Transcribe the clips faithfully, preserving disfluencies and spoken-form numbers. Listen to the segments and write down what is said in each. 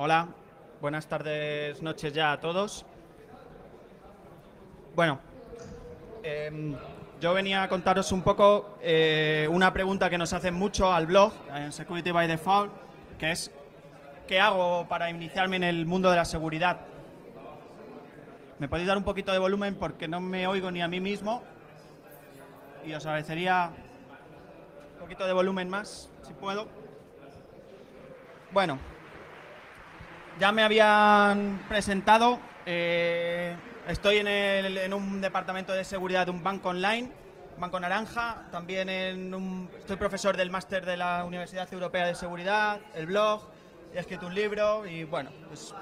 Hola, buenas tardes, noches ya a todos. Bueno, eh, yo venía a contaros un poco eh, una pregunta que nos hacen mucho al blog, en Security by Default, que es ¿qué hago para iniciarme en el mundo de la seguridad? ¿Me podéis dar un poquito de volumen porque no me oigo ni a mí mismo? Y os agradecería un poquito de volumen más, si puedo. Bueno, ya me habían presentado. Eh, estoy en, el, en un departamento de seguridad de un banco online, Banco Naranja. También en un, estoy profesor del máster de la Universidad Europea de Seguridad, el blog, he escrito un libro y, bueno, pues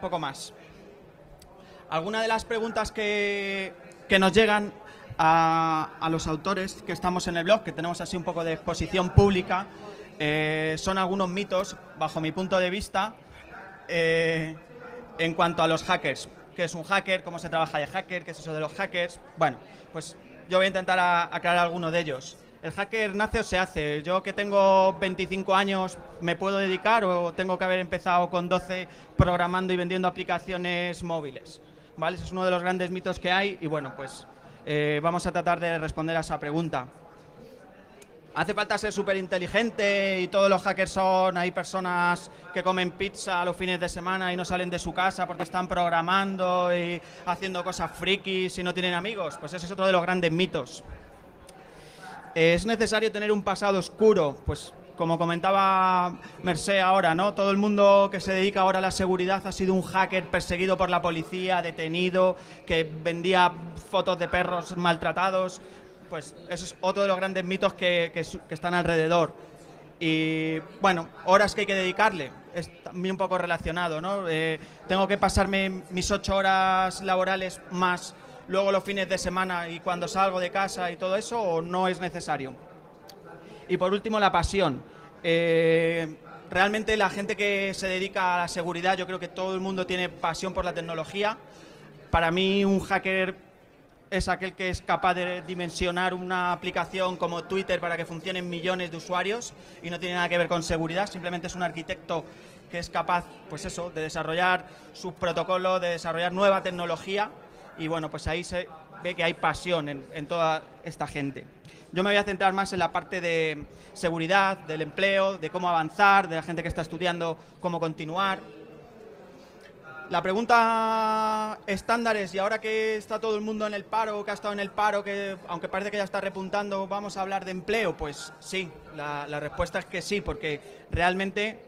poco más. Algunas de las preguntas que, que nos llegan a, a los autores que estamos en el blog, que tenemos así un poco de exposición pública, eh, son algunos mitos, bajo mi punto de vista, eh, en cuanto a los hackers. ¿Qué es un hacker? ¿Cómo se trabaja de hacker? ¿Qué es eso de los hackers? Bueno, pues yo voy a intentar a, aclarar algunos de ellos. ¿El hacker nace o se hace? Yo, que tengo veinticinco años, ¿me puedo dedicar o tengo que haber empezado con doce programando y vendiendo aplicaciones móviles? ¿Vale? Ese es uno de los grandes mitos que hay y, bueno, pues eh, vamos a tratar de responder a esa pregunta. ¿Hace falta ser súper inteligente y todos los hackers son hay personas que comen pizza a los fines de semana y no salen de su casa porque están programando y haciendo cosas frikis y no tienen amigos? Pues ese es otro de los grandes mitos. ¿Es necesario tener un pasado oscuro? Pues como comentaba Mercé ahora, ¿no? Todo el mundo que se dedica ahora a la seguridad ha sido un hacker perseguido por la policía, detenido, que vendía fotos de perros maltratados. Pues eso es otro de los grandes mitos que, que, que están alrededor. Y, bueno, horas que hay que dedicarle. Es también un poco relacionado, ¿no? Eh, tengo que pasarme mis ocho horas laborales más luego los fines de semana y cuando salgo de casa y todo eso, ¿o no es necesario? Y por último, la pasión. Eh, realmente la gente que se dedica a la seguridad, yo creo que todo el mundo tiene pasión por la tecnología. Para mí, un hacker es aquel que es capaz de dimensionar una aplicación como Twitter para que funcionen millones de usuarios y no tiene nada que ver con seguridad, simplemente es un arquitecto que es capaz, pues eso, de desarrollar sus protocolos, de desarrollar nueva tecnología y, bueno, pues ahí se ve que hay pasión en, en toda esta gente. Yo me voy a centrar más en la parte de seguridad, del empleo, de cómo avanzar, de la gente que está estudiando, cómo continuar. La pregunta estándar es, y ahora que está todo el mundo en el paro, que ha estado en el paro, que aunque parece que ya está repuntando, ¿vamos a hablar de empleo? Pues sí, la, la respuesta es que sí, porque realmente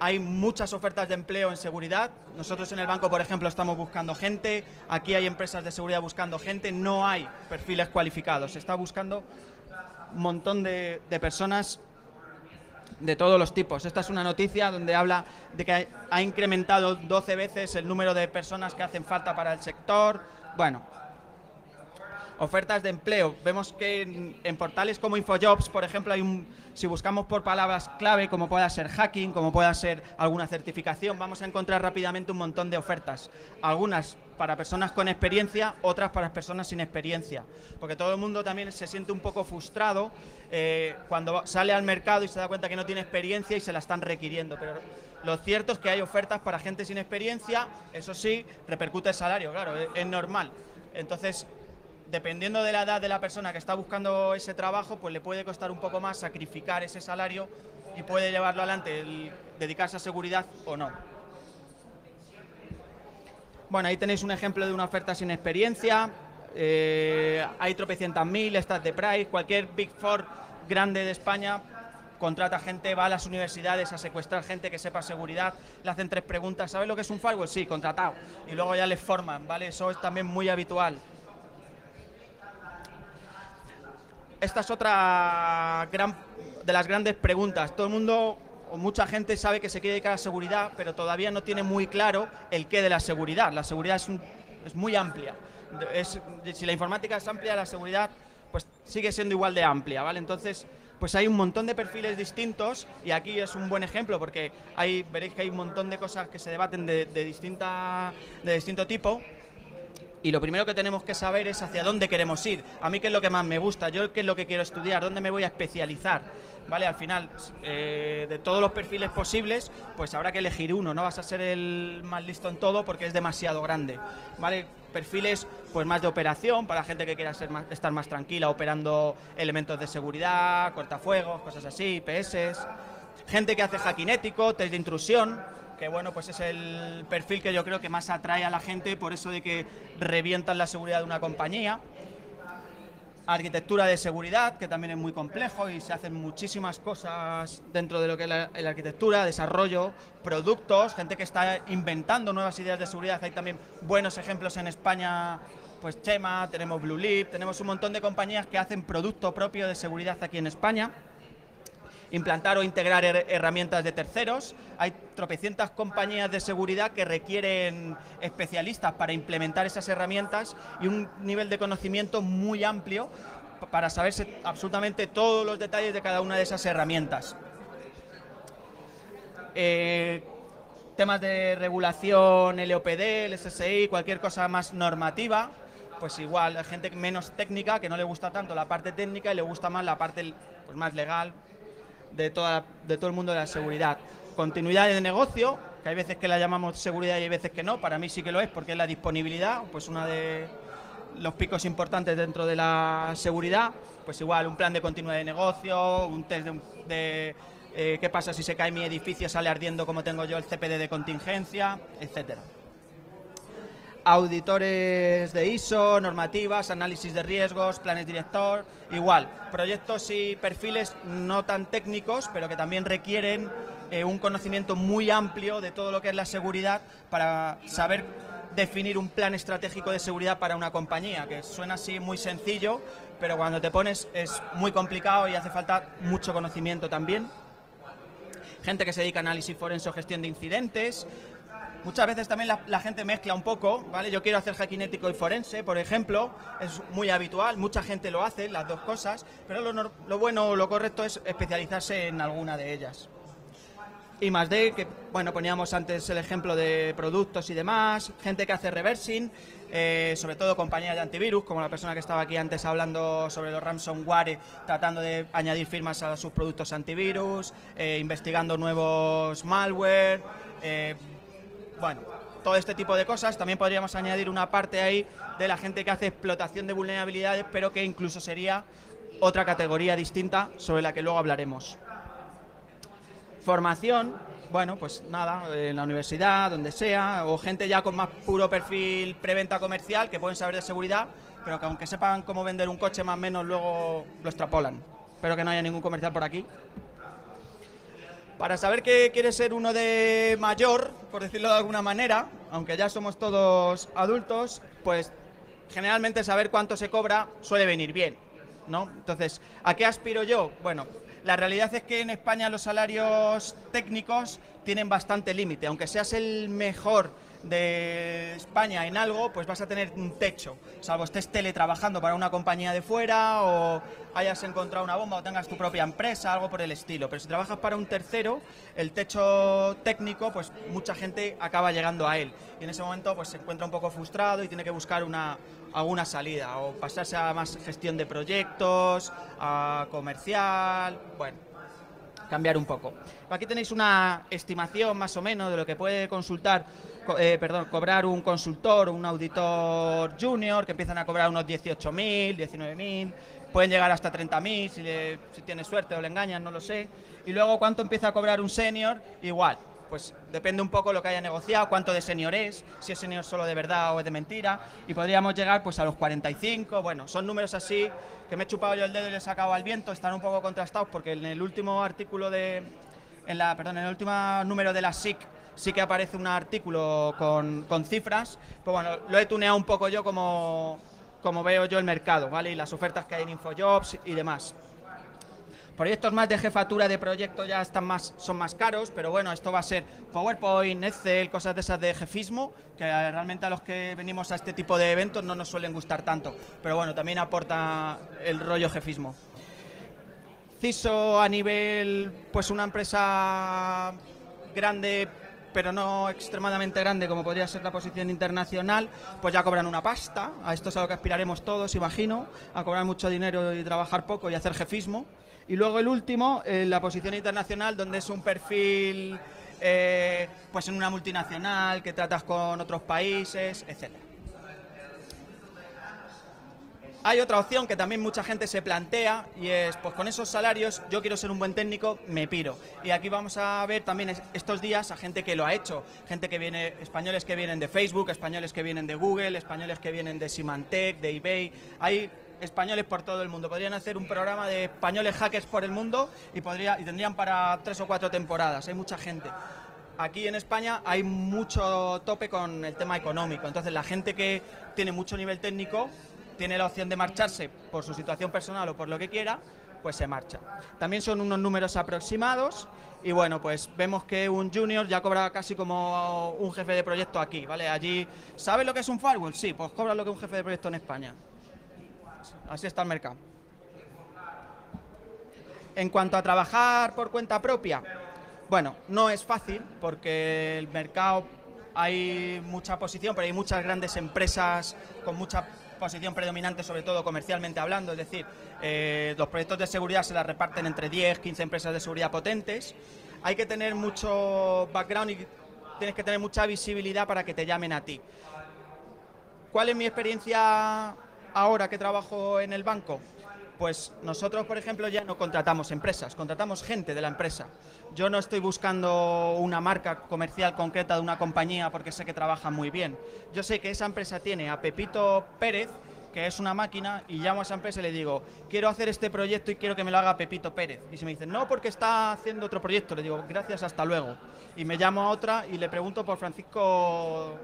hay muchas ofertas de empleo en seguridad. Nosotros en el banco, por ejemplo, estamos buscando gente. Aquí hay empresas de seguridad buscando gente. No hay perfiles cualificados. Se está buscando un montón de, de personas de todos los tipos. Esta es una noticia donde habla de que ha incrementado doce veces el número de personas que hacen falta para el sector. Bueno, ofertas de empleo. Vemos que en, en portales como InfoJobs, por ejemplo, hay un, si buscamos por palabras clave, como pueda ser hacking, como pueda ser alguna certificación, vamos a encontrar rápidamente un montón de ofertas. Algunas para personas con experiencia, otras para personas sin experiencia. Porque todo el mundo también se siente un poco frustrado eh, cuando sale al mercado y se da cuenta que no tiene experiencia y se la están requiriendo. Pero lo cierto es que hay ofertas para gente sin experiencia, eso sí, repercute el salario, claro, es, es normal. Entonces, dependiendo de la edad de la persona que está buscando ese trabajo, pues le puede costar un poco más sacrificar ese salario y puede llevarlo adelante, el dedicarse a seguridad o no. Bueno, ahí tenéis un ejemplo de una oferta sin experiencia. Eh, hay tropecientas mil, estas de Price, cualquier Big Four grande de España contrata gente, va a las universidades a secuestrar gente que sepa seguridad, le hacen tres preguntas, ¿sabes lo que es un firewall? Sí, contratado. Y luego ya les forman, ¿vale? Eso es también muy habitual. Esta es otra gran, de las grandes preguntas. Todo el mundo o mucha gente sabe que se quiere dedicar a la seguridad, pero todavía no tiene muy claro el qué de la seguridad. La seguridad es, un, es muy amplia. Es, si la informática es amplia, la seguridad pues sigue siendo igual de amplia, ¿vale? Entonces, pues hay un montón de perfiles distintos y aquí es un buen ejemplo porque hay, veréis que hay un montón de cosas que se debaten de, de, distinta, de distinto tipo. y lo primero que tenemos que saber es hacia dónde queremos ir. A mí qué es lo que más me gusta, yo qué es lo que quiero estudiar, dónde me voy a especializar. Vale, al final, eh, de todos los perfiles posibles, pues habrá que elegir uno, no vas a ser el más listo en todo porque es demasiado grande. Vale, perfiles pues más de operación, para gente que quiera ser más, estar más tranquila operando elementos de seguridad, cortafuegos, cosas así, I P S. Gente que hace hackinético, test de intrusión, que bueno, pues es el perfil que yo creo que más atrae a la gente por eso de que revientan la seguridad de una compañía. Arquitectura de seguridad, que también es muy complejo y se hacen muchísimas cosas dentro de lo que es la, la arquitectura, desarrollo, productos, gente que está inventando nuevas ideas de seguridad. Hay también buenos ejemplos en España, pues Chema, tenemos BlueLip, tenemos un montón de compañías que hacen producto propio de seguridad aquí en España. Implantar o integrar her herramientas de terceros. Hay tropecientas compañías de seguridad que requieren especialistas para implementar esas herramientas y un nivel de conocimiento muy amplio para saberse absolutamente todos los detalles de cada una de esas herramientas. Eh, temas de regulación, L O P D, el S S I, cualquier cosa más normativa. Pues igual, hay gente menos técnica, que no le gusta tanto la parte técnica y le gusta más la parte pues, más legal, De, toda, de todo el mundo de la seguridad. Continuidad de negocio, que hay veces que la llamamos seguridad y hay veces que no, para mí sí que lo es porque es la disponibilidad, pues uno de los picos importantes dentro de la seguridad, pues igual un plan de continuidad de negocio, un test de, de eh, qué pasa si se cae mi edificio, sale ardiendo como tengo yo el C P D de contingencia, etcétera. Auditores de I S O, normativas, análisis de riesgos, planes director, igual. Proyectos y perfiles no tan técnicos, pero que también requieren eh, un conocimiento muy amplio de todo lo que es la seguridad para saber definir un plan estratégico de seguridad para una compañía, que suena así muy sencillo, pero cuando te pones es muy complicado y hace falta mucho conocimiento también. Gente que se dedica a análisis forense o gestión de incidentes. Muchas veces también la, la gente mezcla un poco, ¿vale? Yo quiero hacer hackinético y forense, por ejemplo, es muy habitual, mucha gente lo hace, las dos cosas, pero lo, lo bueno, lo correcto es especializarse en alguna de ellas. Y más de, que bueno, poníamos antes el ejemplo de productos y demás, gente que hace reversing, eh, sobre todo compañías de antivirus, como la persona que estaba aquí antes hablando sobre los ransomware, tratando de añadir firmas a sus productos antivirus, eh, investigando nuevos malware. Eh, Bueno, todo este tipo de cosas. También podríamos añadir una parte ahí de la gente que hace explotación de vulnerabilidades, pero que incluso sería otra categoría distinta sobre la que luego hablaremos. Formación, bueno, pues nada, en la universidad, donde sea, o gente ya con más puro perfil preventa comercial, que pueden saber de seguridad, pero que aunque sepan cómo vender un coche más o menos, luego lo extrapolan. Espero que no haya ningún comercial por aquí. Para saber que quieres ser uno de mayor, por decirlo de alguna manera, aunque ya somos todos adultos, pues generalmente saber cuánto se cobra suele venir bien, ¿no? Entonces, ¿a qué aspiro yo? Bueno, la realidad es que en España los salarios técnicos tienen bastante límite. Aunque seas el mejor de España en algo, pues vas a tener un techo, salvo estés teletrabajando para una compañía de fuera o hayas encontrado una bomba o tengas tu propia empresa, algo por el estilo. Pero si trabajas para un tercero, el techo técnico, pues mucha gente acaba llegando a él y en ese momento pues se encuentra un poco frustrado y tiene que buscar una, alguna salida o pasarse a más gestión de proyectos, a comercial, bueno, cambiar un poco. Aquí tenéis una estimación más o menos de lo que puede consultar, eh, perdón, cobrar un consultor, un auditor junior, que empiezan a cobrar unos dieciocho mil, diecinueve mil, pueden llegar hasta treinta mil si, le, si tiene suerte o le engañan, no lo sé. Y luego cuánto empieza a cobrar un senior, igual, pues depende un poco lo que haya negociado, cuánto de senior es, si es senior solo de verdad o es de mentira, y podríamos llegar pues a los cuarenta y cinco, bueno, son números así que me he chupado yo el dedo y le he sacado al viento, están un poco contrastados porque en el último artículo de, en la, perdón, en el último número de la S I C sí que aparece un artículo con, con cifras, pues bueno, lo he tuneado un poco yo como, como veo yo el mercado, ¿vale? Y las ofertas que hay en InfoJobs y demás. Proyectos más de jefatura de proyecto ya están más, son más caros, pero bueno, esto va a ser PowerPoint, Excel, cosas de esas de jefismo, que realmente a los que venimos a este tipo de eventos no nos suelen gustar tanto, pero bueno, también aporta el rollo jefismo. C I S O a nivel, pues una empresa grande pero no extremadamente grande como podría ser la posición internacional, pues ya cobran una pasta. A esto es a lo que aspiraremos todos, imagino, a cobrar mucho dinero y trabajar poco y hacer jefismo. Y luego el último, eh, la posición internacional, donde es un perfil eh, pues en una multinacional, que tratas con otros países, etcétera. Hay otra opción que también mucha gente se plantea y es, pues con esos salarios yo quiero ser un buen técnico, me piro. Y aquí vamos a ver también estos días a gente que lo ha hecho, gente que viene, españoles que vienen de Facebook, españoles que vienen de Google, españoles que vienen de Symantec, de eBay, hay españoles por todo el mundo. Podrían hacer un programa de españoles hackers por el mundo y, podría, y tendrían para tres o cuatro temporadas, hay mucha gente. Aquí en España hay mucho tope con el tema económico, entonces la gente que tiene mucho nivel técnico tiene la opción de marcharse por su situación personal o por lo que quiera, pues se marcha. También son unos números aproximados y bueno, pues vemos que un junior ya cobra casi como un jefe de proyecto aquí, ¿vale? Allí, ¿sabes lo que es un firewall? Sí, pues cobra lo que un jefe de proyecto en España. Así está el mercado. En cuanto a trabajar por cuenta propia, bueno, no es fácil porque el mercado hay mucha posición, pero hay muchas grandes empresas con mucha posición predominante, sobre todo comercialmente hablando, es decir, eh, los proyectos de seguridad se las reparten entre diez, quince empresas de seguridad potentes. Hay que tener mucho background y tienes que tener mucha visibilidad para que te llamen a ti. ¿Cuál es mi experiencia ahora que trabajo en el banco? Pues nosotros, por ejemplo, ya no contratamos empresas, contratamos gente de la empresa. Yo no estoy buscando una marca comercial concreta de una compañía porque sé que trabaja muy bien. Yo sé que esa empresa tiene a Pepito Pérez, que es una máquina, y llamo a esa empresa y le digo, quiero hacer este proyecto y quiero que me lo haga Pepito Pérez. Y si me dicen, no, porque está haciendo otro proyecto, le digo, gracias, hasta luego. Y me llamo a otra y le pregunto por Francisco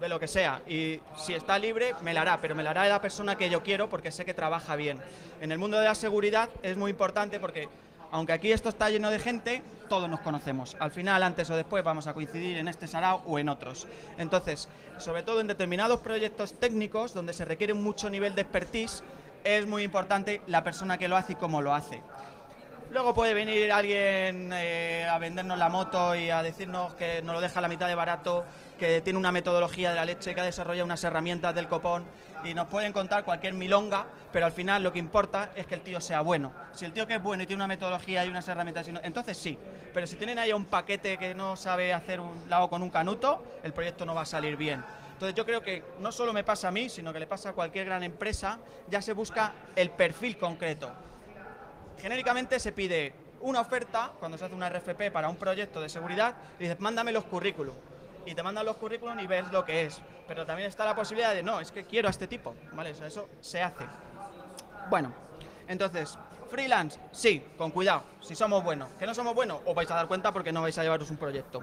de lo que sea, y si está libre me la hará, pero me la hará la persona que yo quiero porque sé que trabaja bien. En el mundo de la seguridad es muy importante porque, aunque aquí esto está lleno de gente, todos nos conocemos. Al final, antes o después, vamos a coincidir en este sarao o en otros. Entonces, sobre todo en determinados proyectos técnicos, donde se requiere mucho nivel de expertise, es muy importante la persona que lo hace y cómo lo hace. Luego puede venir alguien eh, a vendernos la moto y a decirnos que nos lo deja a la mitad de barato, que tiene una metodología de la leche, que ha desarrollado unas herramientas del copón, y nos pueden contar cualquier milonga, pero al final lo que importa es que el tío sea bueno. Si el tío que es bueno y tiene una metodología y unas herramientas, entonces sí. Pero si tienen ahí un paquete que no sabe hacer un lado con un canuto, el proyecto no va a salir bien. Entonces yo creo que no solo me pasa a mí, sino que le pasa a cualquier gran empresa, ya se busca el perfil concreto. Genéricamente se pide una oferta, cuando se hace una R F P para un proyecto de seguridad, y dices, mándame los currículum. Y te mandan los currículum y ves lo que es. Pero también está la posibilidad de, no, es que quiero a este tipo, ¿vale? O sea, eso se hace. Bueno, entonces, freelance, sí, con cuidado, si somos buenos. Que no somos buenos, os vais a dar cuenta porque no vais a llevaros un proyecto.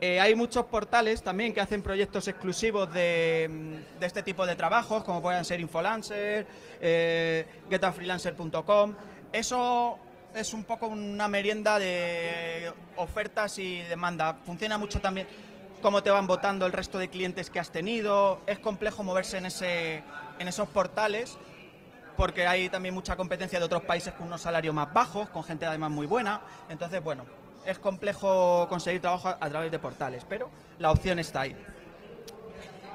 Eh, hay muchos portales también que hacen proyectos exclusivos de, de este tipo de trabajos, como pueden ser InfoLancer, eh, Geta Freelancer punto com. Eso es un poco una merienda de ofertas y demanda. Funciona mucho también cómo te van votando el resto de clientes que has tenido. Es complejo moverse en, ese, en esos portales porque hay también mucha competencia de otros países con unos salarios más bajos, con gente además muy buena. Entonces, bueno, es complejo conseguir trabajo a través de portales, pero la opción está ahí.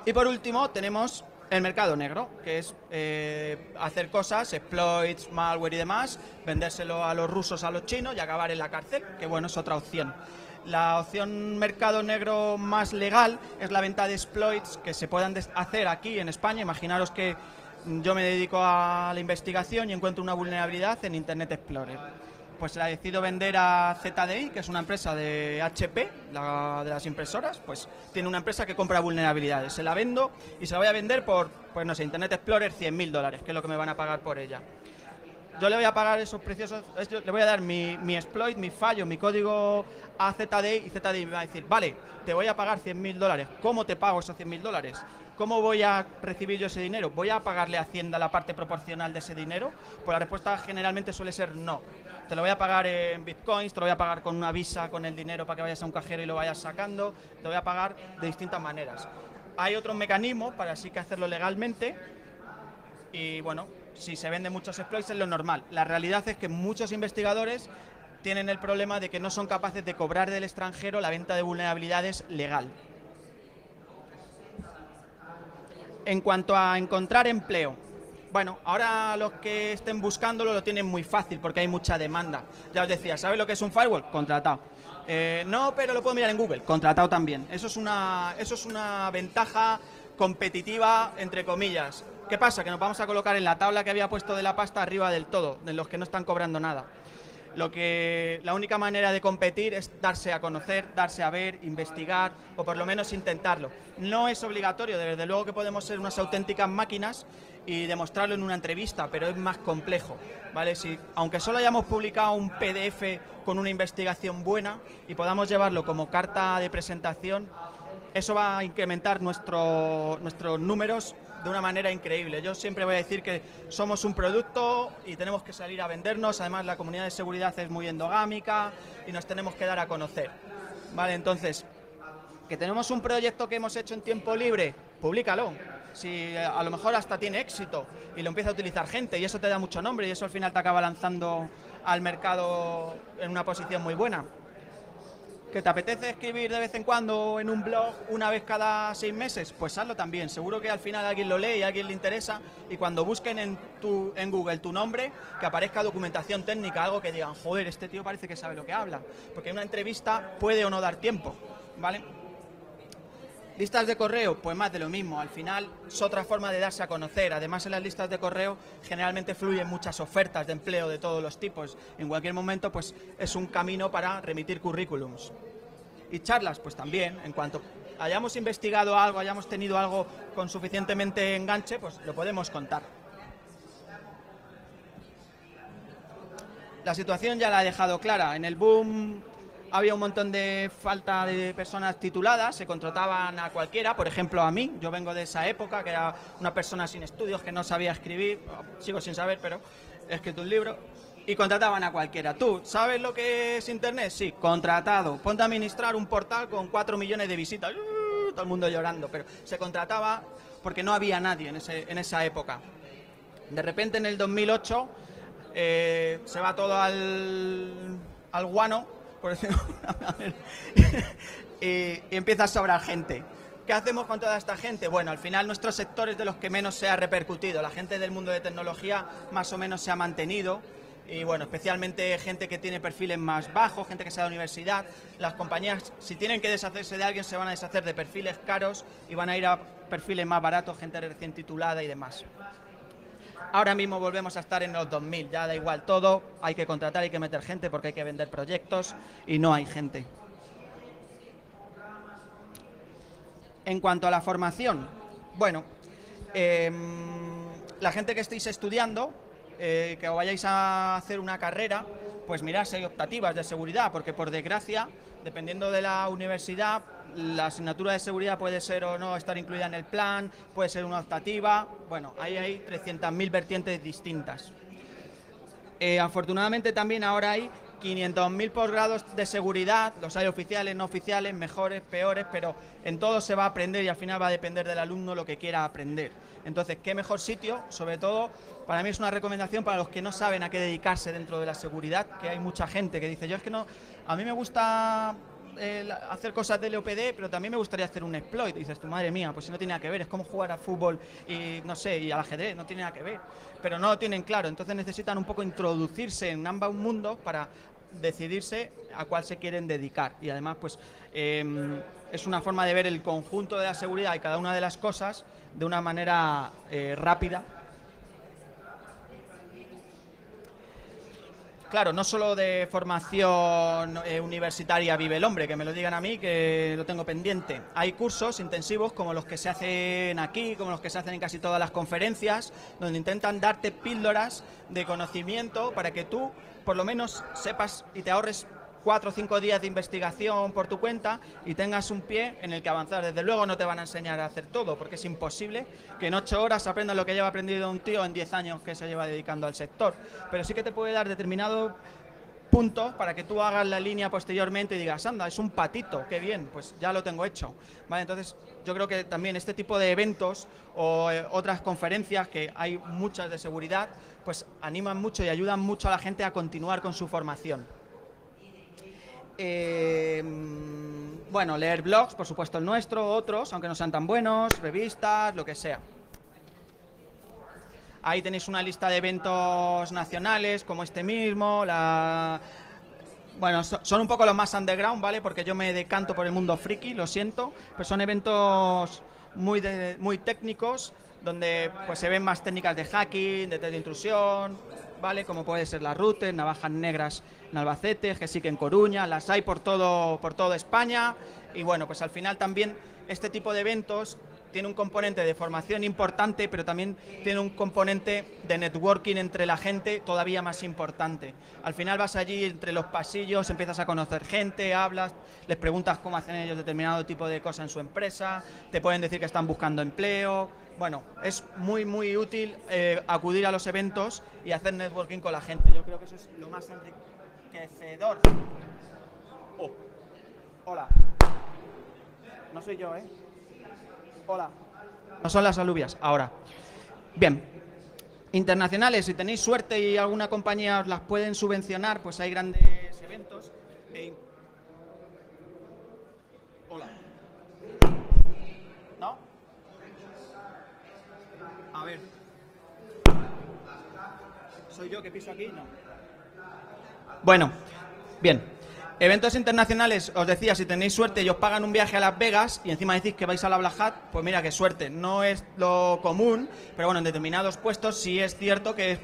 Y por último tenemos el mercado negro, que es eh, hacer cosas, exploits, malware y demás, vendérselo a los rusos, a los chinos y acabar en la cárcel, que bueno, es otra opción. La opción mercado negro más legal es la venta de exploits que se puedan hacer aquí en España. Imaginaros que yo me dedico a la investigación y encuentro una vulnerabilidad en Internet Explorer. Pues la decido vender a Z D I, que es una empresa de H P, la de las impresoras, pues tiene una empresa que compra vulnerabilidades. Se la vendo y se la voy a vender por, pues no sé, Internet Explorer cien mil dólares, que es lo que me van a pagar por ella. Yo le voy a pagar esos preciosos, yo le voy a dar mi, mi exploit, mi fallo, mi código a Z D I y Z D I me va a decir, vale, te voy a pagar cien mil dólares, ¿cómo te pago esos cien mil dólares? ¿Cómo voy a recibir yo ese dinero? ¿Voy a pagarle a Hacienda la parte proporcional de ese dinero? Pues la respuesta generalmente suele ser no. Te lo voy a pagar en bitcoins, te lo voy a pagar con una visa, con el dinero para que vayas a un cajero y lo vayas sacando. Te lo voy a pagar de distintas maneras. Hay otros mecanismos para así que hacerlo legalmente. Y bueno, si se venden muchos exploits es lo normal. La realidad es que muchos investigadores tienen el problema de que no son capaces de cobrar del extranjero la venta de vulnerabilidades legal. En cuanto a encontrar empleo, bueno, ahora los que estén buscándolo lo tienen muy fácil porque hay mucha demanda. Ya os decía, ¿sabes lo que es un firewall? Contratado. Eh, no, pero lo puedo mirar en Google. Contratado también. Eso es una, eso es una ventaja competitiva, entre comillas. ¿Qué pasa? Que nos vamos a colocar en la tabla que había puesto de la pasta arriba del todo, de los que no están cobrando nada. Lo que, la única manera de competir es darse a conocer, darse a ver, investigar o por lo menos intentarlo. No es obligatorio, desde luego que podemos ser unas auténticas máquinas y demostrarlo en una entrevista, pero es más complejo, ¿vale? Si, aunque solo hayamos publicado un P D F con una investigación buena y podamos llevarlo como carta de presentación, eso va a incrementar nuestro, nuestros números de una manera increíble. Yo siempre voy a decir que somos un producto y tenemos que salir a vendernos. Además, la comunidad de seguridad es muy endogámica y nos tenemos que dar a conocer. Vale, entonces, que tenemos un proyecto que hemos hecho en tiempo libre, públicalo. Si a lo mejor hasta tiene éxito y lo empieza a utilizar gente y eso te da mucho nombre y eso al final te acaba lanzando al mercado en una posición muy buena. ¿Que te apetece escribir de vez en cuando en un blog una vez cada seis meses? Pues hazlo también. Seguro que al final alguien lo lee y a alguien le interesa. Y cuando busquen en, tu, en Google tu nombre, que aparezca documentación técnica, algo que digan, joder, este tío parece que sabe lo que habla. Porque una entrevista puede o no dar tiempo, ¿vale? Listas de correo, pues más de lo mismo. Al final es otra forma de darse a conocer. Además, en las listas de correo generalmente fluyen muchas ofertas de empleo de todos los tipos. En cualquier momento, pues es un camino para remitir currículums. Y charlas, pues también. En cuanto hayamos investigado algo, hayamos tenido algo con suficientemente enganche, pues lo podemos contar. La situación ya la he dejado clara. En el boom había un montón de falta de personas tituladas, se contrataban a cualquiera, por ejemplo a mí. Yo vengo de esa época, que era una persona sin estudios, que no sabía escribir, sigo sin saber, pero he escrito un libro, y contrataban a cualquiera. ¿Tú sabes lo que es Internet? Sí, contratado. Ponte a administrar un portal con cuatro millones de visitas, uh, todo el mundo llorando, pero se contrataba porque no había nadie en, ese, en esa época. De repente en el dos mil ocho eh, se va todo al, al guano, por ejemplo, y, y empieza a sobrar gente. ¿Qué hacemos con toda esta gente? Bueno, al final nuestro sector es de los que menos se ha repercutido. La gente del mundo de tecnología más o menos se ha mantenido y, bueno, especialmente gente que tiene perfiles más bajos, gente que sea de universidad. Las compañías, si tienen que deshacerse de alguien, se van a deshacer de perfiles caros y van a ir a perfiles más baratos, gente recién titulada y demás. Ahora mismo volvemos a estar en los dos mil, ya da igual todo, hay que contratar, hay que meter gente porque hay que vender proyectos y no hay gente. En cuanto a la formación, bueno, eh, la gente que estéis estudiando, eh, que vayáis a hacer una carrera, pues mirad si hay optativas de seguridad, porque por desgracia, dependiendo de la universidad, la asignatura de seguridad puede ser o no estar incluida en el plan, puede ser una optativa. Bueno, ahí hay trescientas mil vertientes distintas. Eh, afortunadamente también ahora hay quinientos mil posgrados de seguridad, los hay oficiales, no oficiales, mejores, peores, pero en todo se va a aprender y al final va a depender del alumno lo que quiera aprender. Entonces, ¿qué mejor sitio? Sobre todo, para mí es una recomendación para los que no saben a qué dedicarse dentro de la seguridad, que hay mucha gente que dice, yo es que no, a mí me gusta hacer cosas de L O P D, pero también me gustaría hacer un exploit. Y dices, tu madre mía, pues si no tiene nada que ver, es como jugar al fútbol y, no sé, y al ajedrez, no tiene nada que ver. Pero no lo tienen claro, entonces necesitan un poco introducirse en ambos mundos para decidirse a cuál se quieren dedicar. Y además, pues, eh, es una forma de ver el conjunto de la seguridad y cada una de las cosas de una manera eh, rápida. Claro, no solo de formación eh, universitaria vive el hombre, que me lo digan a mí, que lo tengo pendiente. Hay cursos intensivos como los que se hacen aquí, como los que se hacen en casi todas las conferencias, donde intentan darte píldoras de conocimiento para que tú, por lo menos, sepas y te ahorres cuatro o cinco días de investigación por tu cuenta y tengas un pie en el que avanzar. Desde luego no te van a enseñar a hacer todo, porque es imposible que en ocho horas aprendas lo que lleva aprendido un tío en diez años que se lleva dedicando al sector. Pero sí que te puede dar determinados puntos para que tú hagas la línea posteriormente y digas, anda, es un patito, qué bien, pues ya lo tengo hecho. Vale, entonces yo creo que también este tipo de eventos o eh, otras conferencias, que hay muchas de seguridad, pues animan mucho y ayudan mucho a la gente a continuar con su formación. Eh, bueno, leer blogs, por supuesto el nuestro, otros, aunque no sean tan buenos, revistas, lo que sea. Ahí tenéis una lista de eventos nacionales, como este mismo, la... Bueno, son un poco los más underground, ¿vale? Porque yo me decanto por el mundo friki, lo siento, pero son eventos muy, de, muy técnicos, donde pues se ven más técnicas de hacking, de test de intrusión, ¿vale? Como puede ser las Rutes, Navajas Negras en Albacete, Jessica en Coruña, las hay por todo, por toda España. Y bueno, pues al final también este tipo de eventos tiene un componente de formación importante, pero también tiene un componente de networking entre la gente todavía más importante. Al final vas allí entre los pasillos, empiezas a conocer gente, hablas, les preguntas cómo hacen ellos determinado tipo de cosas en su empresa, te pueden decir que están buscando empleo. Bueno, es muy, muy útil eh, acudir a los eventos y hacer networking con la gente. Yo creo que eso es lo más enriquecedor. Oh. Hola. No soy yo, ¿eh? Hola. No son las alubias, ahora. Bien. Internacionales, si tenéis suerte y alguna compañía os las pueden subvencionar, pues hay grandes eventos. E... Hola. ¿No? A ver. ¿Soy yo que piso aquí? No. Bueno, bien. Eventos internacionales, os decía, si tenéis suerte y os pagan un viaje a Las Vegas y encima decís que vais a la Black Hat, pues mira, qué suerte. No es lo común, pero bueno, en determinados puestos sí es cierto que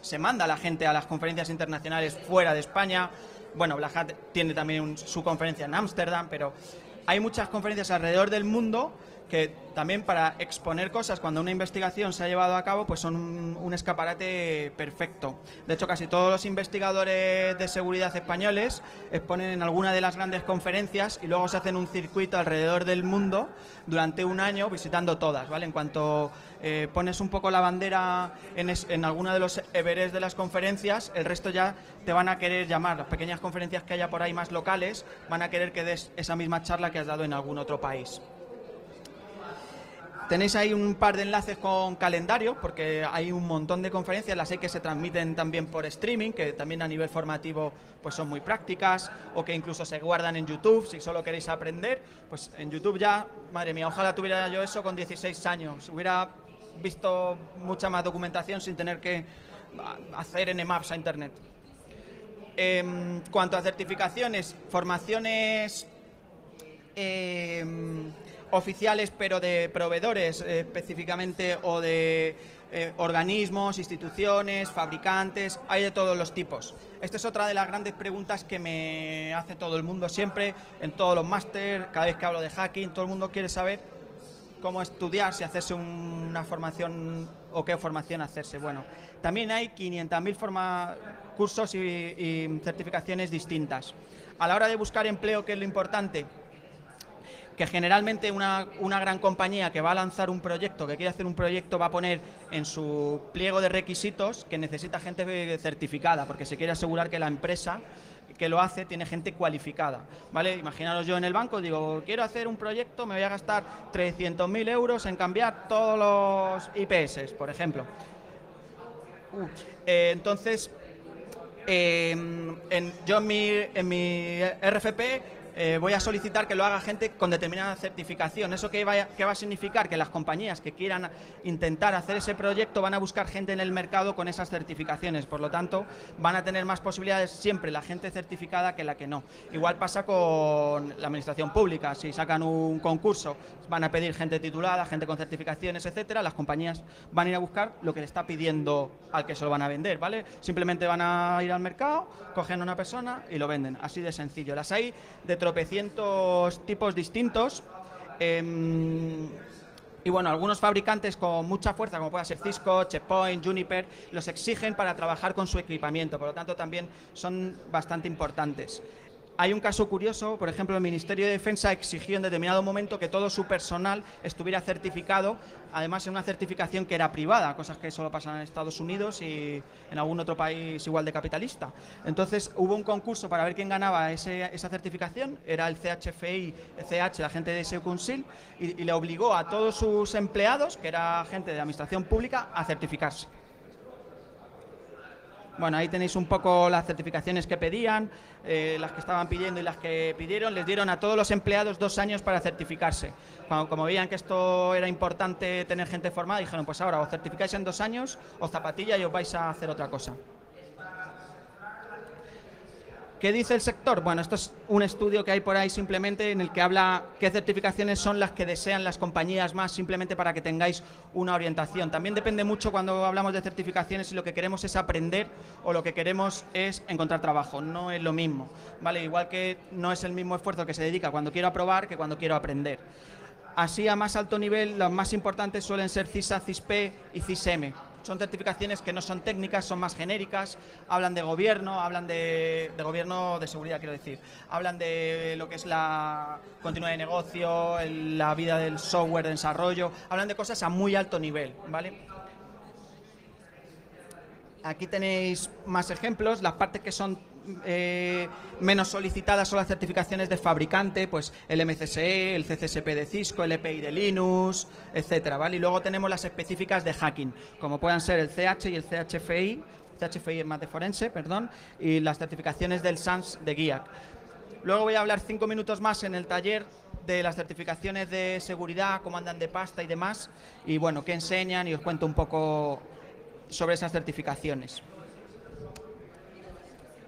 se manda a la gente a las conferencias internacionales fuera de España. Bueno, Black Hat tiene también un, su conferencia en Ámsterdam, pero hay muchas conferencias alrededor del mundo que también para exponer cosas cuando una investigación se ha llevado a cabo, pues son un, un escaparate perfecto. De hecho, casi todos los investigadores de seguridad españoles exponen en alguna de las grandes conferencias y luego se hacen un circuito alrededor del mundo durante un año visitando todas, ¿vale? En cuanto eh, pones un poco la bandera en, es, en alguna de los everest de las conferencias, el resto ya te van a querer llamar. Las pequeñas conferencias que haya por ahí más locales van a querer que des esa misma charla que has dado en algún otro país. Tenéis ahí un par de enlaces con calendario, porque hay un montón de conferencias, las hay que se transmiten también por streaming, que también a nivel formativo pues son muy prácticas, o que incluso se guardan en YouTube, si solo queréis aprender, pues en YouTube ya, madre mía, ojalá tuviera yo eso con dieciséis años, hubiera visto mucha más documentación sin tener que hacer N maps a internet. En cuanto a certificaciones, formaciones... Eh, oficiales, pero de proveedores eh, específicamente, o de eh, organismos, instituciones, fabricantes, hay de todos los tipos. Esta es otra de las grandes preguntas que me hace todo el mundo siempre, en todos los máster, cada vez que hablo de hacking, todo el mundo quiere saber cómo estudiar, si hacerse un, una formación o qué formación hacerse. Bueno, también hay quinientos mil cursos y, y certificaciones distintas. A la hora de buscar empleo, ¿qué es lo importante? Que generalmente una, una gran compañía que va a lanzar un proyecto, que quiere hacer un proyecto, va a poner en su pliego de requisitos que necesita gente certificada, porque se quiere asegurar que la empresa que lo hace tiene gente cualificada, ¿vale? Imaginaros yo en el banco, digo, quiero hacer un proyecto, me voy a gastar trescientos mil euros en cambiar todos los I P S, por ejemplo. Uh, eh, entonces, eh, en, yo en mi, en mi R F P... Eh, voy a solicitar que lo haga gente con determinada certificación. ¿Eso qué va, a, qué va a significar? Que las compañías que quieran intentar hacer ese proyecto van a buscar gente en el mercado con esas certificaciones. Por lo tanto, van a tener más posibilidades siempre la gente certificada que la que no. Igual pasa con la administración pública. Si sacan un concurso, van a pedir gente titulada, gente con certificaciones, etcétera. Las compañías van a ir a buscar lo que le está pidiendo al que se lo van a vender, ¿vale? Simplemente van a ir al mercado, cogen a una persona y lo venden. Así de sencillo. Las hay de tropecientos tipos distintos eh, y bueno, algunos fabricantes con mucha fuerza, como pueda ser Cisco, C H F I, Juniper, los exigen para trabajar con su equipamiento, por lo tanto también son bastante importantes. Hay un caso curioso, por ejemplo, el Ministerio de Defensa exigió en determinado momento que todo su personal estuviera certificado, además en una certificación que era privada, cosas que solo pasan en Estados Unidos y en algún otro país igual de capitalista. Entonces hubo un concurso para ver quién ganaba ese, esa certificación, era el C H F I, el C H, la gente de Secunsil, y, y le obligó a todos sus empleados, que era gente de la administración pública, a certificarse. Bueno, ahí tenéis un poco las certificaciones que pedían, eh, las que estaban pidiendo y las que pidieron. Les dieron a todos los empleados dos años para certificarse. Cuando, como veían que esto era importante tener gente formada, dijeron, pues ahora os certificáis en dos años, os zapatilla y os vais a hacer otra cosa. ¿Qué dice el sector? Bueno, esto es un estudio que hay por ahí simplemente en el que habla qué certificaciones son las que desean las compañías más, simplemente para que tengáis una orientación. También depende mucho cuando hablamos de certificaciones si lo que queremos es aprender o lo que queremos es encontrar trabajo. No es lo mismo, ¿vale? Igual que no es el mismo esfuerzo que se dedica cuando quiero aprobar que cuando quiero aprender. Así, a más alto nivel, las más importantes suelen ser CISA, CISPE y CISM. Son certificaciones que no son técnicas, son más genéricas, hablan de gobierno, hablan de, de gobierno de seguridad, quiero decir. Hablan de lo que es la continuidad de negocio, el, la vida del software de desarrollo, hablan de cosas a muy alto nivel, ¿vale? Aquí tenéis más ejemplos, las partes que son eh, menos solicitadas son las certificaciones de fabricante, pues el M C S E, el C C S P de Cisco, el E P I de Linux, etcétera, ¿vale? Y luego tenemos las específicas de hacking, como puedan ser el C H y el C H F I, C H F I es más de forense, perdón, y las certificaciones del SANS de GIAC. Luego voy a hablar cinco minutos más en el taller de las certificaciones de seguridad, cómo andan de pasta y demás, y bueno, qué enseñan y os cuento un poco sobre esas certificaciones.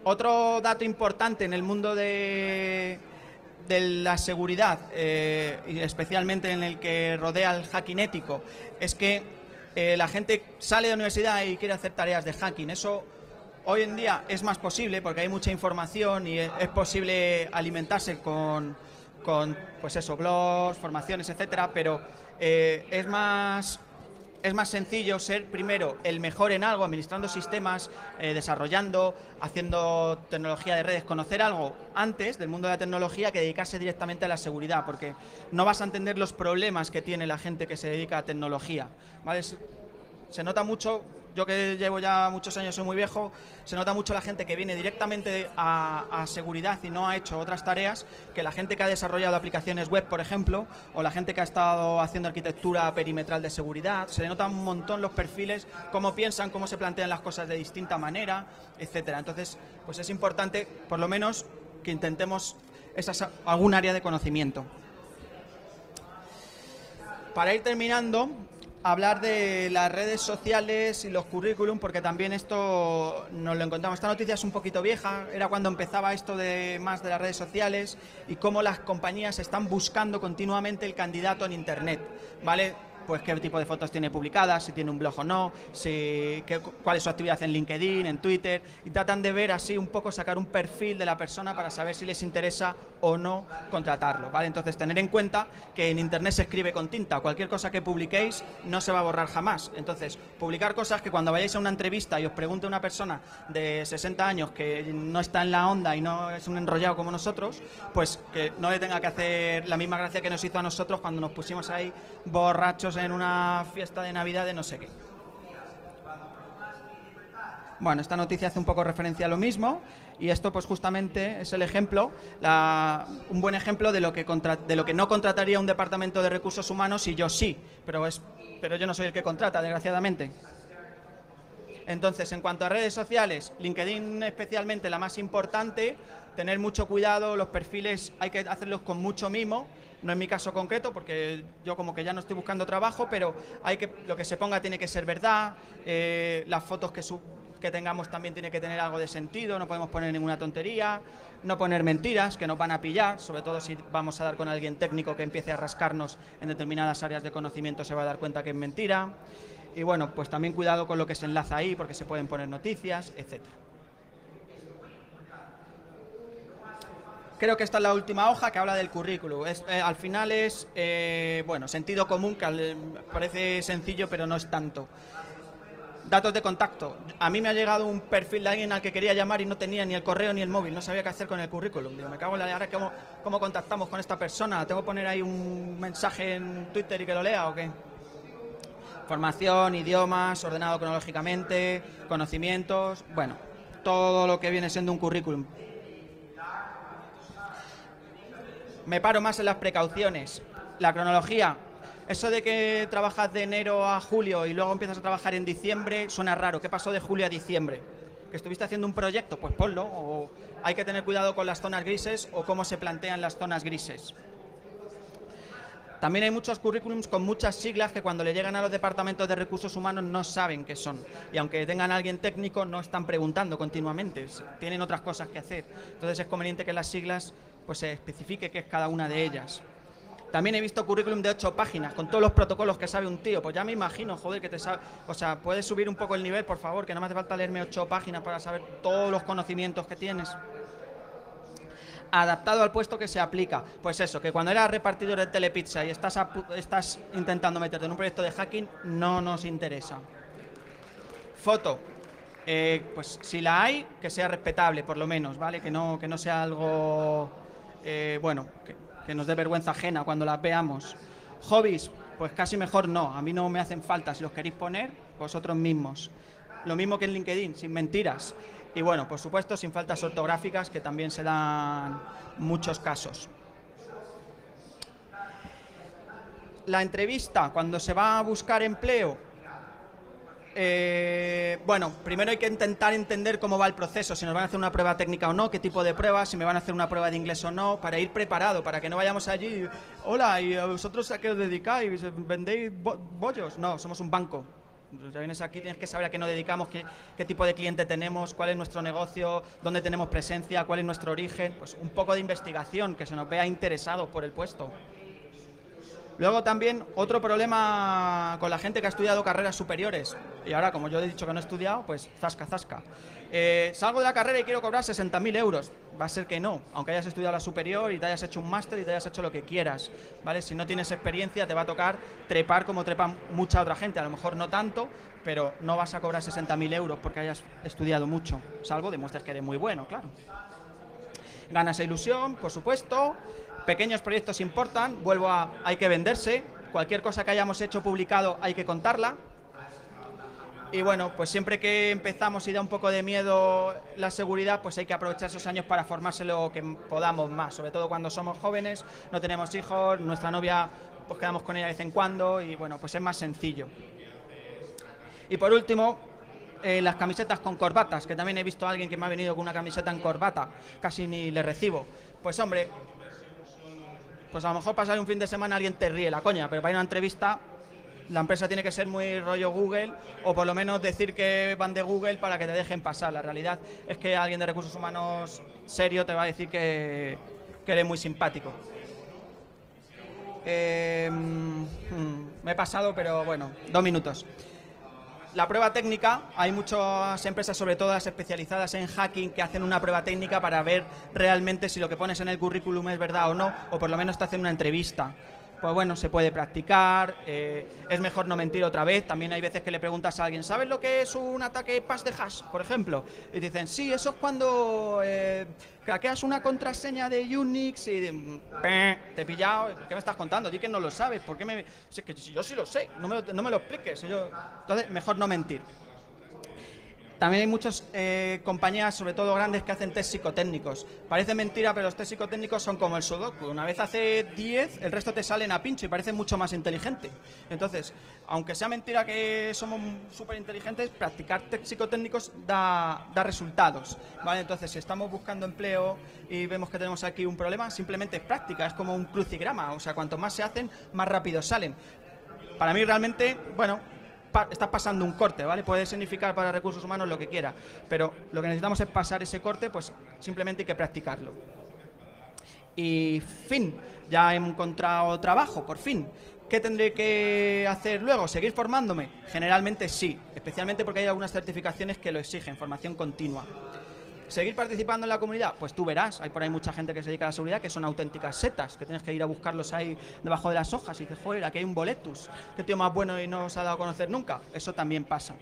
Otro dato importante en el mundo de, de la seguridad, eh, y especialmente en el que rodea el hacking ético, es que eh, la gente sale de la universidad y quiere hacer tareas de hacking. Eso hoy en día es más posible porque hay mucha información y es, es posible alimentarse con, con pues eso, blogs, formaciones, etcétera, pero eh, es más... Es más sencillo ser, primero, el mejor en algo, administrando sistemas, eh, desarrollando, haciendo tecnología de redes, conocer algo antes del mundo de la tecnología que dedicarse directamente a la seguridad, porque no vas a entender los problemas que tiene la gente que se dedica a tecnología, ¿vale? Se nota mucho, yo que llevo ya muchos años, soy muy viejo, se nota mucho la gente que viene directamente a, a seguridad y no ha hecho otras tareas, que la gente que ha desarrollado aplicaciones web, por ejemplo, o la gente que ha estado haciendo arquitectura perimetral de seguridad. Se nota un montón los perfiles, cómo piensan, cómo se plantean las cosas de distinta manera, etcétera. Entonces, pues es importante, por lo menos, que intentemos esas, algún área de conocimiento. Para ir terminando, hablar de las redes sociales y los currículum, porque también esto nos lo encontramos. Esta noticia es un poquito vieja, era cuando empezaba esto de más de las redes sociales y cómo las compañías están buscando continuamente el candidato en Internet, ¿vale? Pues qué tipo de fotos tiene publicadas, si tiene un blog o no, si, qué, cuál es su actividad en LinkedIn, en Twitter, y tratan de ver así un poco, sacar un perfil de la persona para saber si les interesa o no contratarlo, ¿vale? Entonces, tener en cuenta que en Internet se escribe con tinta, cualquier cosa que publiquéis no se va a borrar jamás. Entonces, publicar cosas que cuando vayáis a una entrevista y os pregunte una persona de sesenta años que no está en la onda y no es un enrollado como nosotros, pues que no le tenga que hacer la misma gracia que nos hizo a nosotros cuando nos pusimos ahí borrachos en una fiesta de Navidad de no sé qué. Bueno, esta noticia hace un poco referencia a lo mismo y esto pues justamente es el ejemplo, la, un buen ejemplo de lo que contra, de lo que no contrataría un departamento de recursos humanos y yo sí, pero, es, pero yo no soy el que contrata, desgraciadamente. Entonces, en cuanto a redes sociales, LinkedIn especialmente la más importante, tener mucho cuidado, los perfiles hay que hacerlos con mucho mimo. No es mi caso concreto, porque yo como que ya no estoy buscando trabajo, pero hay que, lo que se ponga tiene que ser verdad, eh, las fotos que, sub, que tengamos también tiene que tener algo de sentido, no podemos poner ninguna tontería, no poner mentiras que nos van a pillar, sobre todo si vamos a dar con alguien técnico que empiece a rascarnos en determinadas áreas de conocimiento, se va a dar cuenta que es mentira. Y bueno, pues también cuidado con lo que se enlaza ahí, porque se pueden poner noticias, etcétera. Creo que esta es la última hoja que habla del currículum. Es, eh, al final es, eh, bueno, sentido común, que al, parece sencillo, pero no es tanto. Datos de contacto. A mí me ha llegado un perfil de alguien al que quería llamar y no tenía ni el correo ni el móvil, no sabía qué hacer con el currículum. Digo, me cago en la... ¿Ahora cómo, cómo contactamos con esta persona? ¿Tengo que poner ahí un mensaje en Twitter y que lo lea o qué? Formación, idiomas, ordenado cronológicamente, conocimientos... Bueno, todo lo que viene siendo un currículum. Me paro más en las precauciones. La cronología. Eso de que trabajas de enero a julio y luego empiezas a trabajar en diciembre suena raro. ¿Qué pasó de julio a diciembre? que estuviste haciendo un proyecto, pues ponlo. O hay que tener cuidado con las zonas grises o cómo se plantean las zonas grises. También hay muchos currículums con muchas siglas que cuando le llegan a los departamentos de recursos humanos no saben qué son. Y aunque tengan a alguien técnico, no están preguntando continuamente. Tienen otras cosas que hacer. Entonces es conveniente que las siglas pues se especifique qué es cada una de ellas. También he visto currículum de ocho páginas, con todos los protocolos que sabe un tío. Pues ya me imagino, joder, que te sabe... O sea, ¿puedes subir un poco el nivel, por favor? Que no me hace falta leerme ocho páginas para saber todos los conocimientos que tienes. Adaptado al puesto que se aplica. Pues eso, que cuando eras repartidor de Telepizza y estás, a, estás intentando meterte en un proyecto de hacking, no nos interesa. Foto. Eh, pues si la hay, que sea respetable, por lo menos, ¿vale? Que no, que no sea algo... Eh, bueno, que, que nos dé vergüenza ajena cuando las veamos. Hobbies, pues casi mejor no. A mí no me hacen falta. Si los queréis poner, vosotros mismos. Lo mismo que en LinkedIn, sin mentiras. Y bueno, por supuesto, sin faltas ortográficas, que también se dan muchos casos. La entrevista, cuando se va a buscar empleo, eh, bueno, primero hay que intentar entender cómo va el proceso, si nos van a hacer una prueba técnica o no, qué tipo de pruebas, si me van a hacer una prueba de inglés o no, para ir preparado, para que no vayamos allí, hola, ¿y a vosotros a qué os dedicáis? ¿Vendéis bo- bollos? No, somos un banco. Ya vienes aquí, tienes que saber a qué nos dedicamos, qué, qué tipo de cliente tenemos, cuál es nuestro negocio, dónde tenemos presencia, cuál es nuestro origen. Pues un poco de investigación, que se nos vea interesados por el puesto. Luego también otro problema con la gente que ha estudiado carreras superiores. Y ahora, como yo he dicho que no he estudiado, pues zasca, zasca. Eh, salgo de la carrera y quiero cobrar sesenta mil euros. Va a ser que no, aunque hayas estudiado la superior y te hayas hecho un máster y te hayas hecho lo que quieras, ¿vale? Si no tienes experiencia te va a tocar trepar como trepa mucha otra gente, a lo mejor no tanto, pero no vas a cobrar sesenta mil euros porque hayas estudiado mucho, salvo demuestres que eres muy bueno, claro. Ganas ilusión, por supuesto, pequeños proyectos importan, vuelvo a hay que venderse, cualquier cosa que hayamos hecho publicado hay que contarla. Y bueno, pues siempre que empezamos y da un poco de miedo la seguridad, pues hay que aprovechar esos años para formarse lo que podamos más, sobre todo cuando somos jóvenes, no tenemos hijos, nuestra novia, pues quedamos con ella de vez en cuando y bueno, pues es más sencillo. Y por último, eh, las camisetas con corbatas, que también he visto a alguien que me ha venido con una camiseta en corbata, casi ni le recibo. Pues hombre, pues a lo mejor pasar un fin de semana alguien te ríe la coña, pero para ir a una entrevista... La empresa tiene que ser muy rollo Google o por lo menos decir que van de Google para que te dejen pasar. La realidad es que alguien de recursos humanos serio te va a decir que, que eres muy simpático. Eh, me he pasado, pero bueno, dos minutos. La prueba técnica, hay muchas empresas, sobre todo las especializadas en hacking, que hacen una prueba técnica para ver realmente si lo que pones en el currículum es verdad o no, o por lo menos te hacen una entrevista. Pues bueno, se puede practicar, eh, es mejor no mentir otra vez. También hay veces que le preguntas a alguien, ¿sabes lo que es un ataque pas de hash, por ejemplo? Y dicen, sí, eso es cuando eh, craqueas una contraseña de Unix y de, te he pillado, ¿qué me estás contando? Di que no lo sabes, ¿por qué me...? Si es que yo sí lo sé, no me lo, no me lo expliques. Yo... Entonces, mejor no mentir. También hay muchas eh, compañías, sobre todo grandes, que hacen test psicotécnicos. Parece mentira, pero los test psicotécnicos son como el sudoku. Una vez hace diez, el resto te salen a pincho y parece mucho más inteligente. Entonces, aunque sea mentira que somos súper inteligentes, practicar test psicotécnicos da, da resultados, ¿vale? Entonces, si estamos buscando empleo y vemos que tenemos aquí un problema, simplemente es práctica, es como un crucigrama. O sea, cuanto más se hacen, más rápido salen. Para mí, realmente, bueno... Estás pasando un corte, ¿vale? Puede significar para recursos humanos lo que quiera, pero lo que necesitamos es pasar ese corte, pues simplemente hay que practicarlo. Y fin, ya he encontrado trabajo, por fin. ¿Qué tendré que hacer luego? ¿Seguir formándome? Generalmente sí, especialmente porque hay algunas certificaciones que lo exigen, formación continua. ¿Seguir participando en la comunidad? Pues tú verás, hay por ahí mucha gente que se dedica a la seguridad que son auténticas setas, que tienes que ir a buscarlos ahí debajo de las hojas y dices, joder, aquí hay un boletus, qué tío más bueno y no os ha dado a conocer nunca. Eso también pasa.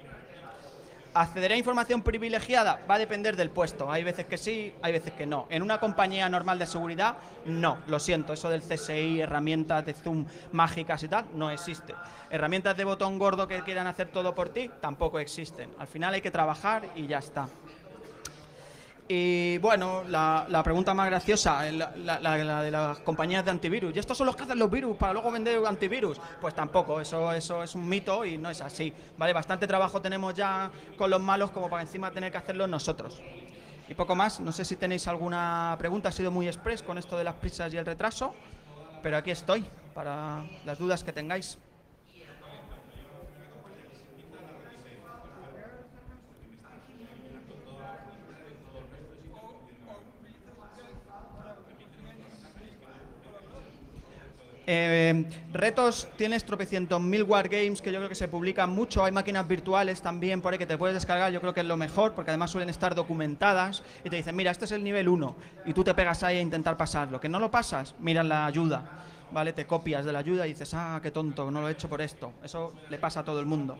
¿Accederé a información privilegiada? Va a depender del puesto, hay veces que sí, hay veces que no. En una compañía normal de seguridad, no, lo siento, eso del C S I, herramientas de Zoom mágicas y tal, no existe. Herramientas de botón gordo que quieran hacer todo por ti, tampoco existen. Al final hay que trabajar y ya está. Y bueno, la, la pregunta más graciosa, la, la, la, la de las compañías de antivirus. ¿Y estos son los que hacen los virus para luego vender antivirus? Pues tampoco, eso, eso es un mito y no es así. Vale, bastante trabajo tenemos ya con los malos como para encima tener que hacerlo nosotros. Y poco más, no sé si tenéis alguna pregunta, ha sido muy express con esto de las prisas y el retraso, pero aquí estoy para las dudas que tengáis. Eh, retos, tienes tropecientos mil wargames que yo creo que se publican mucho, hay máquinas virtuales también por ahí que te puedes descargar, yo creo que es lo mejor porque además suelen estar documentadas y te dicen, mira, este es el nivel uno y tú te pegas ahí a intentar pasarlo, que no lo pasas, mira la ayuda, ¿vale? Te copias de la ayuda y dices, ah, qué tonto, no lo he hecho por esto, eso le pasa a todo el mundo.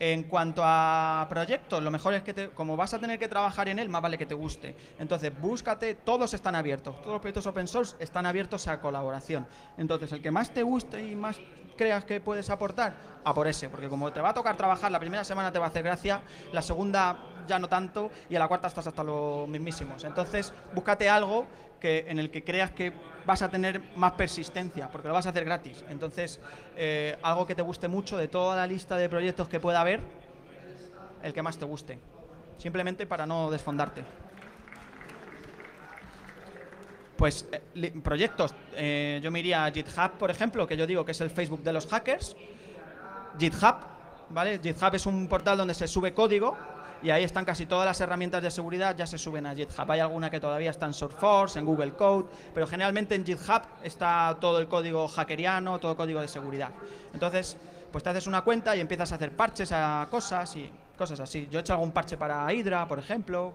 En cuanto a proyectos, lo mejor es que, te, como vas a tener que trabajar en él, más vale que te guste. Entonces, búscate, todos están abiertos, todos los proyectos open source están abiertos a colaboración. Entonces, el que más te guste y más creas que puedes aportar, a por ese. Porque como te va a tocar trabajar, la primera semana te va a hacer gracia, la segunda ya no tanto, y a la cuarta estás hasta los mismísimos. Entonces, búscate algo que, en el que creas que vas a tener más persistencia, porque lo vas a hacer gratis. Entonces, eh, algo que te guste mucho de toda la lista de proyectos que pueda haber, el que más te guste, simplemente para no desfondarte. Pues, eh, proyectos. Eh, yo me iría a GitHub, por ejemplo, que yo digo que es el Facebook de los hackers. GitHub, ¿vale? GitHub es un portal donde se sube código, y ahí están casi todas las herramientas de seguridad, ya se suben a GitHub. Hay alguna que todavía está en SourceForge, en Google Code, pero generalmente en GitHub está todo el código hackeriano, todo el código de seguridad. Entonces, pues te haces una cuenta y empiezas a hacer parches a cosas y cosas así. Yo he hecho algún parche para Hydra, por ejemplo.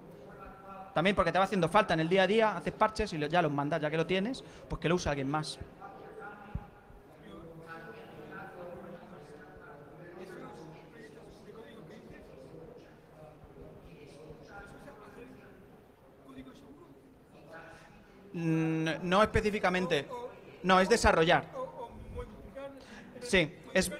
También porque te va haciendo falta en el día a día, haces parches y ya los mandas, ya que lo tienes, pues que lo use alguien más. No específicamente, no, es desarrollar. Sí, es...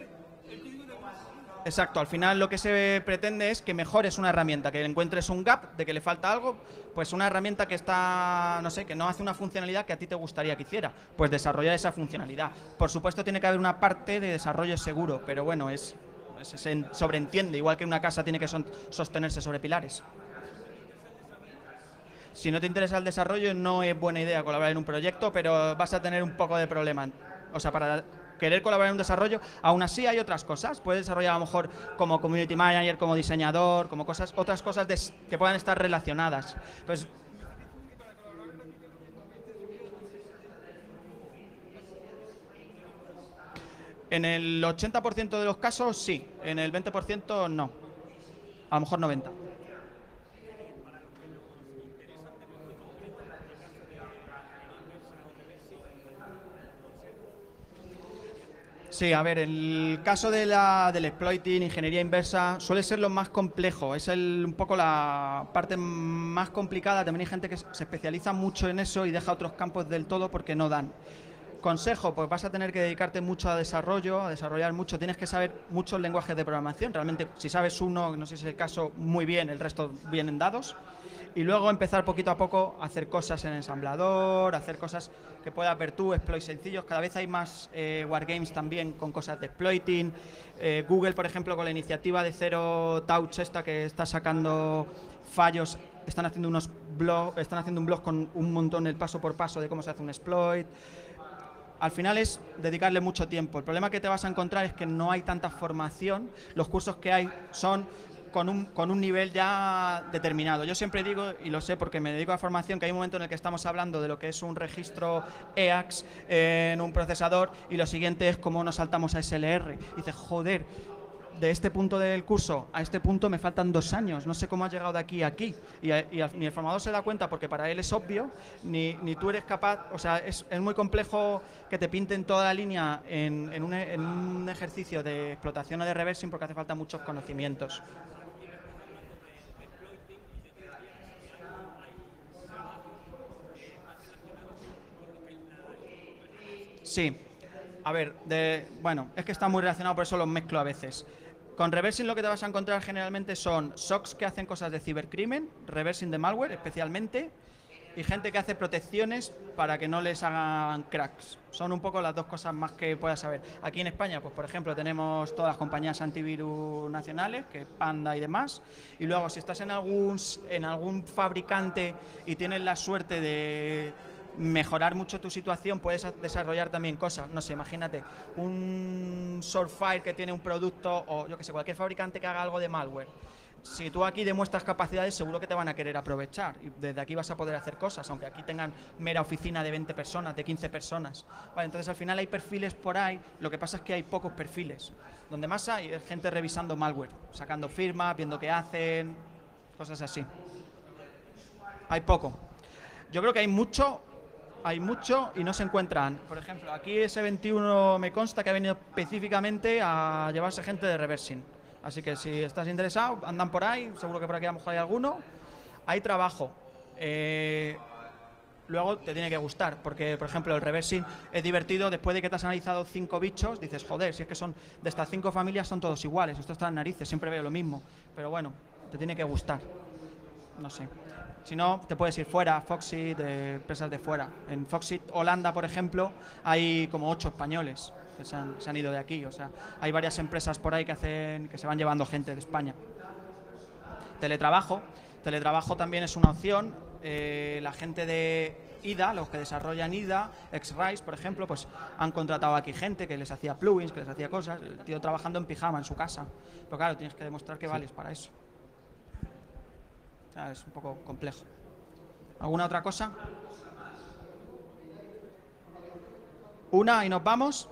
Exacto, al final lo que se pretende es que mejores una herramienta, que encuentres un gap de que le falta algo, pues una herramienta que está, no sé, que no hace una funcionalidad que a ti te gustaría que hiciera, pues desarrollar esa funcionalidad. Por supuesto tiene que haber una parte de desarrollo seguro, pero bueno, es, se sobreentiende, igual que una casa tiene que sostenerse sobre pilares. Si no te interesa el desarrollo, no es buena idea colaborar en un proyecto, pero vas a tener un poco de problema. O sea, para querer colaborar en un desarrollo, aún así hay otras cosas. Puedes desarrollar a lo mejor como community manager, como diseñador, como cosas, otras cosas de, que puedan estar relacionadas. Entonces, en el ochenta por ciento de los casos, sí. En el veinte por ciento, no. A lo mejor noventa por ciento. Sí, a ver, el caso de la, del exploiting, ingeniería inversa, suele ser lo más complejo. Es el, un poco la parte más complicada. También hay gente que se especializa mucho en eso y deja otros campos del todo porque no dan. Consejo, pues vas a tener que dedicarte mucho a desarrollo, a desarrollar mucho. Tienes que saber muchos lenguajes de programación. Realmente, si sabes uno, no sé si es el caso, muy bien, el resto vienen dados. Y luego empezar poquito a poco a hacer cosas en ensamblador, hacer cosas que puedas ver tú, exploits sencillos. Cada vez hay más eh, wargames también con cosas de exploiting. Eh, Google, por ejemplo, con la iniciativa de Zero Touch esta que está sacando fallos, están haciendo, unos blog, están haciendo un blog con un montón el paso por paso de cómo se hace un exploit. Al final es dedicarle mucho tiempo. El problema que te vas a encontrar es que no hay tanta formación. Los cursos que hay son... Con un, con un nivel ya determinado. Yo siempre digo, y lo sé porque me dedico a formación, que hay un momento en el que estamos hablando de lo que es un registro E A X en un procesador y lo siguiente es cómo nos saltamos a S L R. Y dices, joder, de este punto del curso a este punto me faltan dos años, no sé cómo has llegado de aquí a aquí. Y, y ni el formador se da cuenta porque para él es obvio, ni, ni tú eres capaz, o sea, es, es muy complejo que te pinten toda la línea en, en, un, en un ejercicio de explotación o de reversing porque hace falta muchos conocimientos. Sí, a ver, de, bueno, es que está muy relacionado, por eso los mezclo a veces. Con reversing lo que te vas a encontrar generalmente son S O Cs que hacen cosas de cibercrimen, reversing de malware especialmente, y gente que hace protecciones para que no les hagan cracks. Son un poco las dos cosas más que puedas saber. Aquí en España, pues por ejemplo, tenemos todas las compañías antivirus nacionales, que Panda y demás. Y luego, si estás en algún, en algún fabricante y tienes la suerte de mejorar mucho tu situación, puedes desarrollar también cosas. No sé, imagínate, un Surfire que tiene un producto o, yo que sé, cualquier fabricante que haga algo de malware. Si tú aquí demuestras capacidades, seguro que te van a querer aprovechar y desde aquí vas a poder hacer cosas, aunque aquí tengan mera oficina de veinte personas, de quince personas. Vale, entonces al final hay perfiles por ahí, lo que pasa es que hay pocos perfiles. Donde más hay es gente revisando malware, sacando firmas, viendo qué hacen, cosas así. Hay poco. Yo creo que hay mucho, hay mucho y no se encuentran. Por ejemplo, aquí ese veintiuno me consta que ha venido específicamente a llevarse gente de reversing. Así que si estás interesado, andan por ahí, seguro que por aquí a lo mejor hay alguno. Hay trabajo. Eh, luego te tiene que gustar, porque, por ejemplo, el reversing es divertido. Después de que te has analizado cinco bichos, dices, joder, si es que son de estas cinco familias son todos iguales. Esto está en narices, siempre veo lo mismo. Pero bueno, te tiene que gustar. No sé. Si no, te puedes ir fuera, Foxit, de empresas de fuera. En Foxit, Holanda, por ejemplo, hay como ocho españoles que se han, se han ido de aquí. O sea, hay varias empresas por ahí que hacen, que se van llevando gente de España. Teletrabajo. Teletrabajo también es una opción. Eh, la gente de Ida, los que desarrollan Ida, X-Rise, por ejemplo, pues han contratado aquí gente que les hacía plugins, que les hacía cosas. El tío trabajando en pijama en su casa. Pero claro, tienes que demostrar que vales para eso. O sea, es un poco complejo. ¿Alguna otra cosa? Una y nos vamos.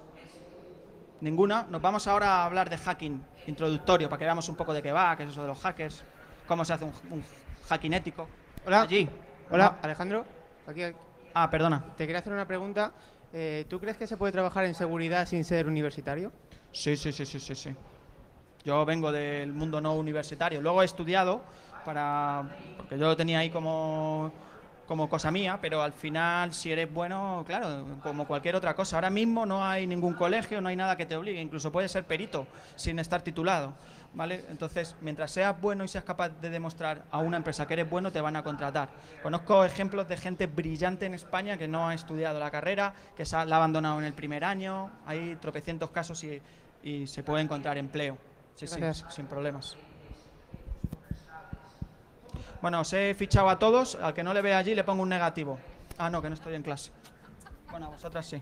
Ninguna. Nos vamos ahora a hablar de hacking introductorio, para que veamos un poco de qué va, qué es eso de los hackers, cómo se hace un, un hacking ético. Hola. Allí. Hola, ¿no? Alejandro. Aquí, aquí. Ah, perdona. Te quería hacer una pregunta. Eh, ¿Tú crees que se puede trabajar en seguridad sin ser universitario? Sí, sí, sí, sí, sí, sí. Yo vengo del mundo no universitario. Luego he estudiado para... porque yo lo tenía ahí como... como cosa mía, pero al final, si eres bueno, claro, como cualquier otra cosa. Ahora mismo no hay ningún colegio, no hay nada que te obligue, incluso puedes ser perito sin estar titulado, ¿vale? Entonces, mientras seas bueno y seas capaz de demostrar a una empresa que eres bueno, te van a contratar. Conozco ejemplos de gente brillante en España que no ha estudiado la carrera, que se ha, la ha abandonado en el primer año, hay tropecientos casos y, y se puede encontrar empleo, sí, sí, sin problemas. Bueno, os he fichado a todos. Al que no le vea allí le pongo un negativo. Ah, no, que no estoy en clase. Bueno, a vosotras sí.